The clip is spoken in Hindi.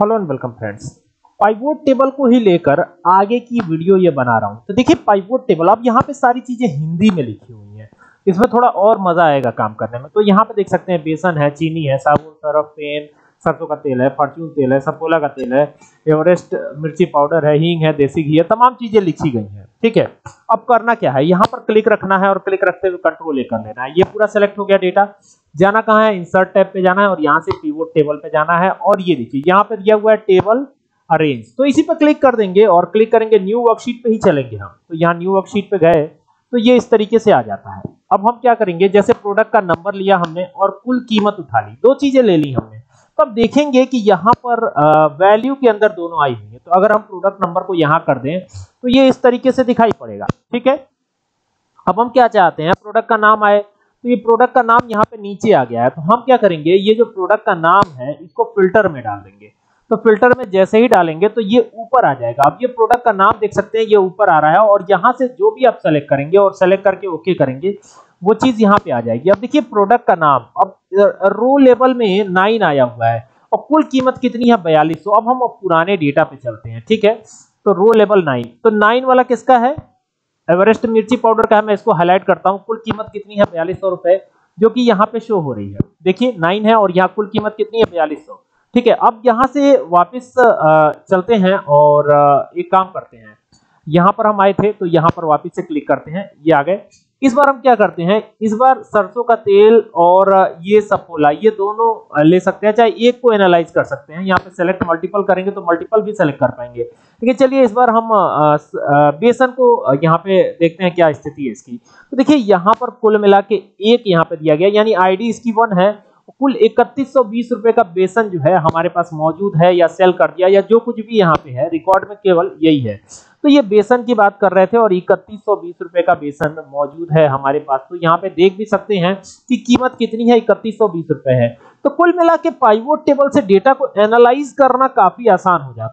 Hello and welcome friends, pivot table को ही लेकर आगे की वीडियो ये बना रहा हूँ। तो देखिए पिवोट टेबल, अब यहाँ पे सारी चीजें हिंदी में लिखी हुई हैं, इसमें थोड़ा और मजा आएगा काम करने में। तो यहाँ पे देख सकते हैं बेसन है, चीनी है, साबुन, सरफ, पेन, सरसों का तेल है, फॉर्च्यून तेल है, सपोला का तेल है, एवरेस्ट मिर्ची पाउडर है, हींग है, देसी घी है, तमाम चीजें लिखी गई हैं। ठीक है, अब करना क्या है, यहाँ पर क्लिक रखना है और क्लिक रखते हुए कंट्रोल ए कर लेना है। ये पूरा सेलेक्ट हो गया डेटा। जाना कहाँ है, इंसर्ट टैब पे जाना है और यहाँ से पिवोट टेबल पे जाना है। और ये देखिए यहाँ पे दिया हुआ है टेबल अरेंज, तो इसी पर क्लिक कर देंगे और क्लिक करेंगे न्यू वर्कशीट पे ही चलेंगे हम। तो यहाँ न्यू वर्कशीट पे गए तो ये इस तरीके से आ जाता है। अब हम क्या करेंगे, जैसे प्रोडक्ट का नंबर लिया हमने और कुल कीमत उठा ली, दो चीजें ले ली हमने, तब देखेंगे कि यहाँ पर वैल्यू के अंदर दोनों आई हुई है। तो अगर हम प्रोडक्ट नंबर को यहाँ कर दें तो ये इस तरीके से दिखाई पड़ेगा। ठीक है, अब हम क्या चाहते हैं, प्रोडक्ट का नाम आए, तो ये प्रोडक्ट का नाम यहाँ पे नीचे आ गया है। तो हम क्या करेंगे, ये जो प्रोडक्ट का नाम है इसको फिल्टर में डाल देंगे। तो फिल्टर में जैसे ही डालेंगे तो ये ऊपर आ जाएगा। अब ये प्रोडक्ट का नाम देख सकते हैं, ये ऊपर आ रहा है और यहाँ से जो भी आप सेलेक्ट करेंगे और सेलेक्ट करके ओके करेंगे वो चीज यहाँ पे आ जाएगी। अब देखिए प्रोडक्ट का नाम, अब रो लेवल में 9 आया हुआ है और कुल कीमत कितनी है 4200। अब हम पुराने डेटा पे चलते हैं। ठीक है, तो रो लेवल 9, तो 9 वाला किसका है, एवरेस्ट मिर्ची पाउडर का है। मैं इसको हाईलाइट करता हूँ, कुल कीमत कितनी है 4200 रुपए, जो कि यहाँ पे शो हो रही है। देखिए 9 है और यहाँ कुल कीमत कितनी है 4200। ठीक है, अब यहाँ से वापस चलते हैं और एक काम करते हैं, यहाँ पर हम आए थे तो यहाँ पर वापस से क्लिक करते हैं, ये आ गए। इस बार हम क्या करते हैं, इस बार सरसों का तेल और ये सपोला, ये दोनों ले सकते हैं, चाहे एक को एनालाइज कर सकते हैं। यहाँ पे सेलेक्ट मल्टीपल करेंगे तो मल्टीपल भी सेलेक्ट कर पाएंगे। ठीक है, चलिए इस बार हम बेसन को यहाँ पे देखते हैं क्या स्थिति है इसकी। तो देखिए यहाँ पर कुल मिला के 1 यहाँ पे दिया गया, यानी आईडी इसकी 1 है। कुल 3120 रुपए का बेसन जो है हमारे पास मौजूद है या सेल कर दिया या जो कुछ भी यहाँ पे है, रिकॉर्ड में केवल यही है। तो ये बेसन की बात कर रहे थे और 3120 रुपए का बेसन मौजूद है हमारे पास। तो यहाँ पे देख भी सकते हैं कि कीमत कितनी है, 3120 रुपए है। तो कुल मिला के पिवोट टेबल से डेटा को एनालाइज करना काफी आसान हो जाता है।